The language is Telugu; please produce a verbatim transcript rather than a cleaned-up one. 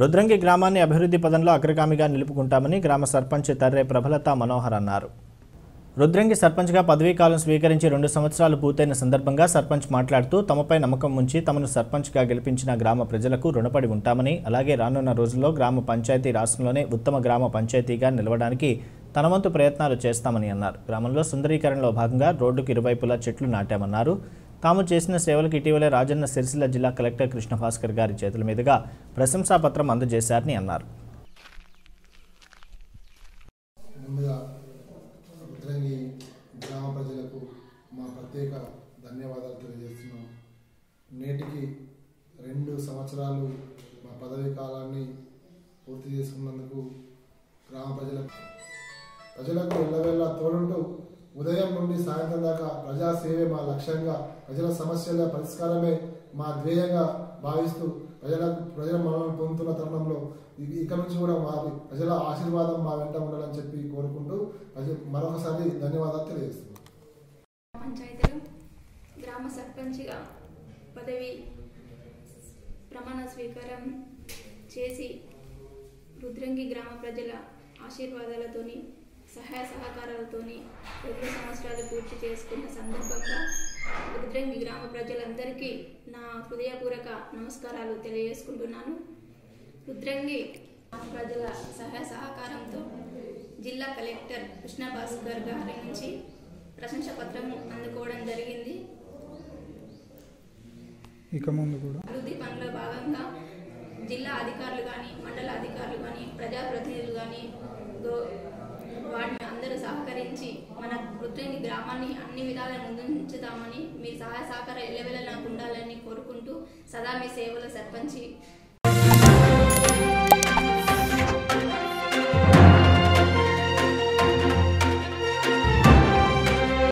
रुद्रंगी గ్రామాన్ని అభివృద్ధి పదంలో అగ్రగామిగా నిలుపుకుంటామని గ్రామ సర్పంచ్ తర్రే ప్రబలత మనోహర్్ అన్నారు। रुद्रंगी సర్పంచ్గా పదవీ కాలం స్వీకరించి రెండు సంవత్సరాలు పూర్తైన సందర్భంగా సర్పంచ్ మాట్లాడుతూ తమపై నమ్మకం ఉంచి తమను సర్పంచ్గా గెలిపించిన గ్రామ ప్రజలకు రుణపడి ఉంటామని అలాగే రానున్న రోజుల్లో గ్రామ పంచాయతీ రాష్ట్రంలోనే ఉత్తమ గ్రామ పంచాయతీగా నిలవడానికి తనవంతు ప్రయత్నాలు చేస్తామని అన్నారు। గ్రామంలో సుందరీకరణలో భాగంగా రోడ్డుకు ఇరువైపులా చెట్లు నాటామన్నారు। తాము చేసిన సేవలకు ఇటీవల రాజన్న సిరిసిల్ల జిల్లా కలెక్టర్ కృష్ణ భాస్కర్ గారి చేతుల మీదుగా ప్రశంసా పత్రం అందజేశారని అన్నారు। గ్రామ ప్రజలకు మా ప్రత్యేక ధన్యవాదాలు తెలియజేస్తున్నాం। నేటికి రెండు సంవత్సరాలు మా పదవి కాలాన్ని పూర్తి చేసుకున్నందుకు గ్రామ ప్రజలకు ప్రజలకు ఎల్లవేళ తోడుంటూ ఉదయం నుండి సాయంత్రం దాకా ప్రజాసేవే మా లక్ష్యంగా ప్రజల సమస్యల పరిష్కారమే మా ధ్యేయంగా భావిస్తూ ప్రజలకు ప్రజల మరణం పొందుతున్న తరుణంలో ఇక నుంచి కూడా వారి ప్రజల ఆశీర్వాదం మా వెంట ఉండాలని చెప్పి కోరుకుంటూ మరొకసారి ధన్యవాదాలు తెలియజేస్తున్నాను। పంచాయతీలో గ్రామ సర్పంచిగా పదవి ప్రమాణ స్వీకారం చేసి రుద్రంగి గ్రామ ప్రజల ఆశీర్వాదాలతోని సహాయ సహకారాలతోని రెండు సంవత్సరాలు పూర్తి చేసుకున్న సందర్భంగా రుద్రంగి గ్రామ ప్రజలందరికీ నా హృదయపూర్వక నమస్కారాలు తెలియజేసుకుంటున్నాను। రుద్రంగి ప్రజల సహాయ సహకారంతో జిల్లా కలెక్టర్ కృష్ణ భాస్కర్ గారి నుంచి ప్రశంసా పత్రము అందుకోవడం జరిగింది। ఇక ముందు కూడా అభివృద్ధి పనుల భాగంగా జిల్లా అధికారులు కానీ మండల అధికారులు కానీ ప్రజాప్రతినిధులు కానీ వాటిని అందరూ సహకరించి మన రుద్రంగి గ్రామాన్ని అన్ని విధాల ముందుంచుతామని మీ సహాయ సహకారం ఎల్లవేళలా నాకు ఉండాలని కోరుకుంటూ సదా మీ సేవల సర్పంచి